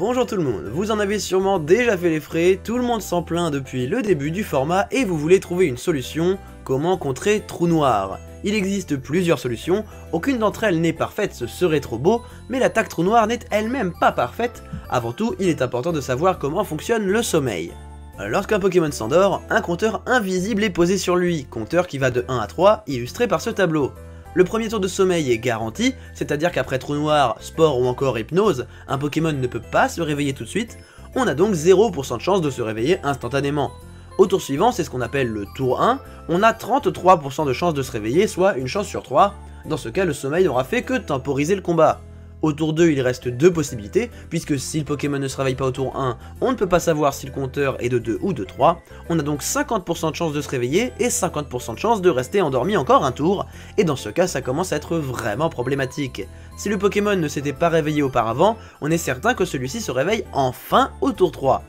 Bonjour tout le monde, vous en avez sûrement déjà fait les frais, tout le monde s'en plaint depuis le début du format et vous voulez trouver une solution, comment contrer Trou Noir. Il existe plusieurs solutions, aucune d'entre elles n'est parfaite, ce serait trop beau, mais l'attaque Trou Noir n'est elle-même pas parfaite, avant tout il est important de savoir comment fonctionne le sommeil. Lorsqu'un Pokémon s'endort, un compteur invisible est posé sur lui, compteur qui va de 1 à 3, illustré par ce tableau. Le premier tour de sommeil est garanti, c'est-à-dire qu'après Trou Noir, Sport ou encore Hypnose, un Pokémon ne peut pas se réveiller tout de suite, on a donc 0% de chance de se réveiller instantanément. Au tour suivant, c'est ce qu'on appelle le tour 1, on a 33% de chance de se réveiller, soit une chance sur 3, dans ce cas le sommeil n'aura fait que temporiser le combat. Au tour 2, il reste 2 possibilités, puisque si le Pokémon ne se réveille pas au tour 1, on ne peut pas savoir si le compteur est de 2 ou de 3, on a donc 50% de chance de se réveiller et 50% de chance de rester endormi encore un tour, et dans ce cas ça commence à être vraiment problématique. Si le Pokémon ne s'était pas réveillé auparavant, on est certain que celui-ci se réveille enfin au tour 3.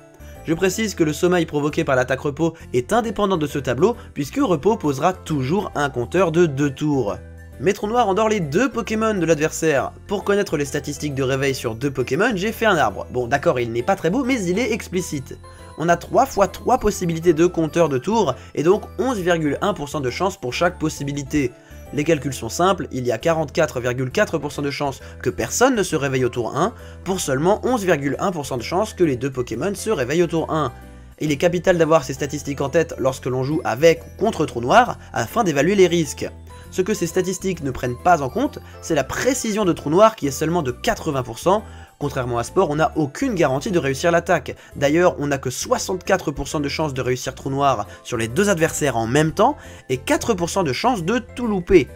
Je précise que le sommeil provoqué par l'attaque repos est indépendant de ce tableau, puisque repos posera toujours un compteur de 2 tours. Mais Trou Noir endort les 2 Pokémon de l'adversaire. Pour connaître les statistiques de réveil sur 2 Pokémon, j'ai fait un arbre. Bon d'accord, il n'est pas très beau, mais il est explicite. On a 3 × 3 possibilités de compteur de tours, et donc 11,1% de chance pour chaque possibilité. Les calculs sont simples, il y a 44,4% de chance que personne ne se réveille au tour 1, pour seulement 11,1% de chance que les 2 Pokémon se réveillent au tour 1. Il est capital d'avoir ces statistiques en tête lorsque l'on joue avec ou contre Trou Noir, afin d'évaluer les risques. Ce que ces statistiques ne prennent pas en compte, c'est la précision de Trou Noir qui est seulement de 80%. Contrairement à Sport, on n'a aucune garantie de réussir l'attaque. D'ailleurs, on n'a que 64% de chance de réussir Trou Noir sur les 2 adversaires en même temps, et 4% de chance de tout louper.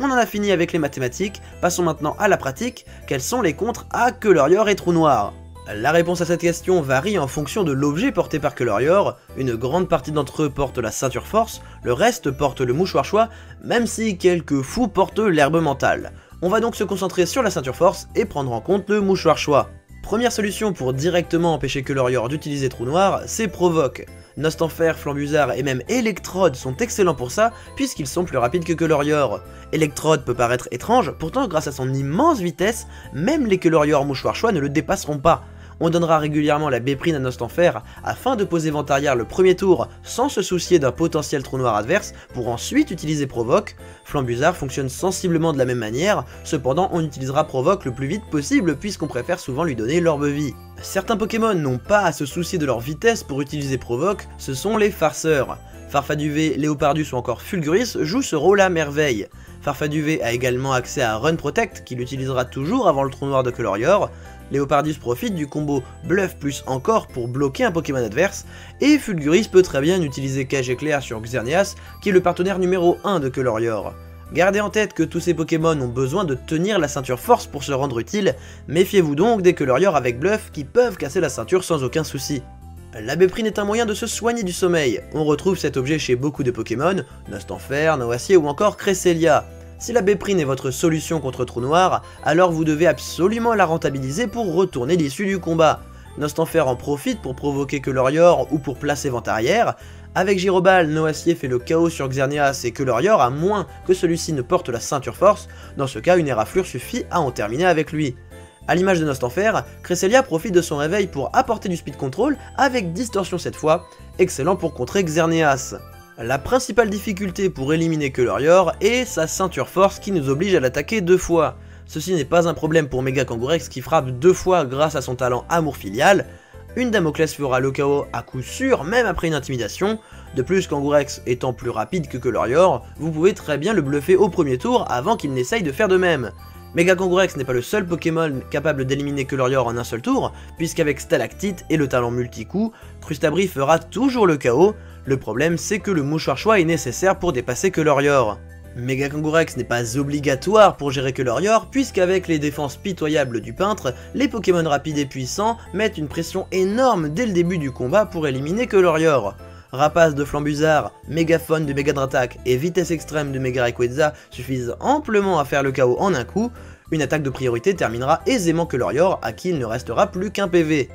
On en a fini avec les mathématiques, passons maintenant à la pratique. Quels sont les contres à Queulorior et Trou Noir ? La réponse à cette question varie en fonction de l'objet porté par Queulorior, une grande partie d'entre eux porte la ceinture force, le reste porte le mouchoir choix, même si quelques fous portent l'herbe mentale. On va donc se concentrer sur la ceinture force et prendre en compte le mouchoir choix. Première solution pour directement empêcher Queulorior d'utiliser Trou Noir, c'est Provoque. Nostenfer, Flambusard et même Electrode sont excellents pour ça, puisqu'ils sont plus rapides que Queulorior. Electrode peut paraître étrange, pourtant grâce à son immense vitesse, même les Queulorior mouchoir choix ne le dépasseront pas. On donnera régulièrement la Béprine à Nostenfer afin de poser Ventariaire le premier tour sans se soucier d'un potentiel Trou Noir adverse pour ensuite utiliser Provoque. Flambusard fonctionne sensiblement de la même manière, cependant on utilisera Provoque le plus vite possible puisqu'on préfère souvent lui donner l'orbe vie. Certains Pokémon n'ont pas à se soucier de leur vitesse pour utiliser Provoque, ce sont les farceurs. Farfaduvé, Léopardus ou encore Fulguris jouent ce rôle à merveille. Farfaduvé a également accès à Run Protect qu'il utilisera toujours avant le Trou Noir de Queulorior. Léopardus profite du combo Bluff plus encore pour bloquer un Pokémon adverse, et Fulguris peut très bien utiliser Cage Éclair sur Xerneas, qui est le partenaire numéro 1 de Queulorior. Gardez en tête que tous ces Pokémon ont besoin de tenir la ceinture force pour se rendre utile, méfiez-vous donc des Queulorior avec Bluff qui peuvent casser la ceinture sans aucun souci. La Béprine est un moyen de se soigner du sommeil, on retrouve cet objet chez beaucoup de Pokémon, Nostenfer, Noacier ou encore Cresselia. Si la Béprine est votre solution contre Trou Noir, alors vous devez absolument la rentabiliser pour retourner l'issue du combat. Nostenfer en profite pour provoquer Queulorior ou pour placer Ventariaire. Avec Girobal, Noacier fait le chaos sur Xerneas et Queulorior à moins que celui-ci ne porte la ceinture force, dans ce cas une éraflure suffit à en terminer avec lui. A l'image de Nostenfer, Cresselia profite de son réveil pour apporter du speed control avec distorsion cette fois, excellent pour contrer Xerneas. La principale difficulté pour éliminer Queulorior est sa ceinture force qui nous oblige à l'attaquer 2 fois. Ceci n'est pas un problème pour Mega Kangourex qui frappe 2 fois grâce à son talent amour filial. Une Damoclès fera le chaos à coup sûr même après une intimidation. De plus, Kangourex étant plus rapide que Queulorior, vous pouvez très bien le bluffer au premier tour avant qu'il n'essaye de faire de même. Mega Kangourex n'est pas le seul Pokémon capable d'éliminer Queulorior en un seul tour, puisqu'avec Stalactite et le talent multi-coup, Crustabri fera toujours le chaos. Le problème c'est que le mouchoir choix est nécessaire pour dépasser Queulorior. Mega Kangourex n'est pas obligatoire pour gérer Queulorior puisqu'avec les défenses pitoyables du peintre, les Pokémon rapides et puissants mettent une pression énorme dès le début du combat pour éliminer Queulorior. Rapace de Flambusard, Mégaphone de Mega-Drattak et Vitesse Extrême de Mega Equiza suffisent amplement à faire le chaos en un coup, une attaque de priorité terminera aisément Queulorior à qui il ne restera plus qu'un PV.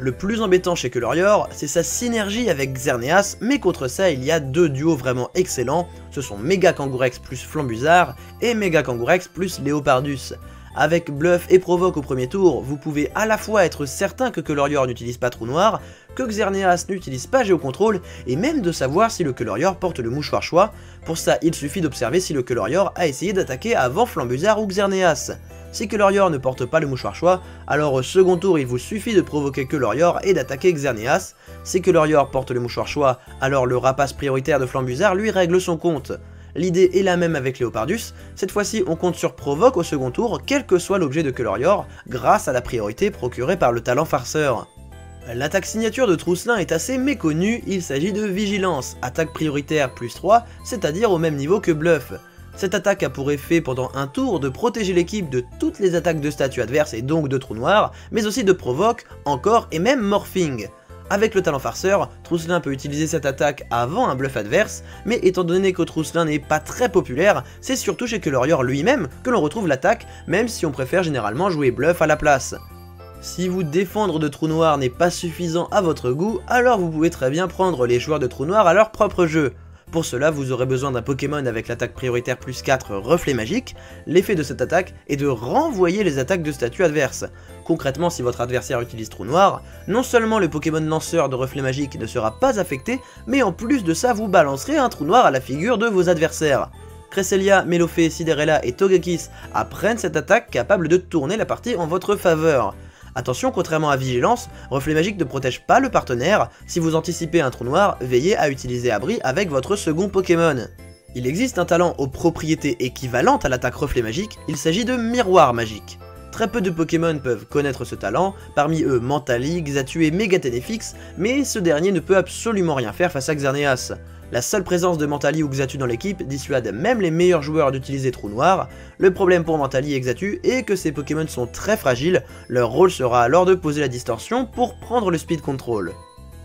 Le plus embêtant chez Queulorior, c'est sa synergie avec Xerneas, mais contre ça il y a 2 duos vraiment excellents, ce sont Mega Kangourex plus Flambusard et Mega Kangourex plus Léopardus. Avec Bluff et Provoque au premier tour, vous pouvez à la fois être certain que Queulorior n'utilise pas Trou Noir, que Xerneas n'utilise pas Géocontrôle, et même de savoir si le Queulorior porte le mouchoir choix. Pour ça, il suffit d'observer si le Queulorior a essayé d'attaquer avant Flambusard ou Xerneas. Si Queulorior ne porte pas le mouchoir choix, alors au second tour il vous suffit de provoquer Queulorior et d'attaquer Xerneas. Si Queulorior porte le mouchoir choix, alors le rapace prioritaire de Flambusard lui règle son compte. L'idée est la même avec Léopardus, cette fois-ci on compte sur Provoque au second tour, quel que soit l'objet de Queulorior, grâce à la priorité procurée par le talent farceur. L'attaque signature de Trousselin est assez méconnue, il s'agit de Vigilance, attaque prioritaire +3, c'est-à-dire au même niveau que Bluff. Cette attaque a pour effet pendant un tour de protéger l'équipe de toutes les attaques de statut adverse et donc de Trou Noir, mais aussi de Provoque, Encore et même Morphing. Avec le talent farceur, Trousselin peut utiliser cette attaque avant un bluff adverse, mais étant donné que Trousselin n'est pas très populaire, c'est surtout chez Queulorior lui-même que l'on retrouve l'attaque, même si on préfère généralement jouer Bluff à la place. Si vous défendre de Trou Noir n'est pas suffisant à votre goût, alors vous pouvez très bien prendre les joueurs de Trou Noir à leur propre jeu. Pour cela, vous aurez besoin d'un Pokémon avec l'attaque prioritaire +4 Reflet Magique. L'effet de cette attaque est de renvoyer les attaques de statut adverse. Concrètement, si votre adversaire utilise Trou Noir, non seulement le Pokémon lanceur de Reflet Magique ne sera pas affecté, mais en plus de ça, vous balancerez un Trou Noir à la figure de vos adversaires. Cresselia, Melofée, Siderella et Togekiss apprennent cette attaque capable de tourner la partie en votre faveur. Attention, contrairement à Vigilance, Reflet Magique ne protège pas le partenaire, si vous anticipez un Trou Noir, veillez à utiliser Abri avec votre second Pokémon. Il existe un talent aux propriétés équivalentes à l'attaque Reflet Magique, il s'agit de Miroir Magique. Très peu de Pokémon peuvent connaître ce talent, parmi eux Mentali, Xatu et Megatenefix, mais ce dernier ne peut absolument rien faire face à Xerneas. La seule présence de Mentali ou Xatu dans l'équipe dissuade même les meilleurs joueurs d'utiliser Trou Noir. Le problème pour Mentali et Xatu est que ces Pokémon sont très fragiles, leur rôle sera alors de poser la distorsion pour prendre le speed control.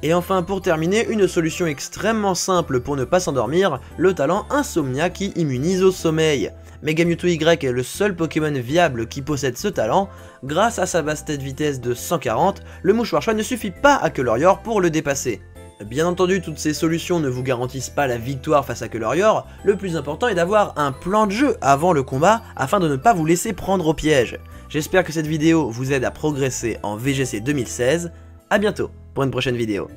Et enfin, pour terminer, une solution extrêmement simple pour ne pas s'endormir, le talent Insomnia qui immunise au sommeil. Mega Mewtwo Y est le seul Pokémon viable qui possède ce talent. Grâce à sa basse tête vitesse de 140, le mouchoir choix ne suffit pas à Queulorior pour le dépasser. Bien entendu, toutes ces solutions ne vous garantissent pas la victoire face à Queulorior, le plus important est d'avoir un plan de jeu avant le combat afin de ne pas vous laisser prendre au piège. J'espère que cette vidéo vous aide à progresser en VGC 2016, à bientôt pour une prochaine vidéo.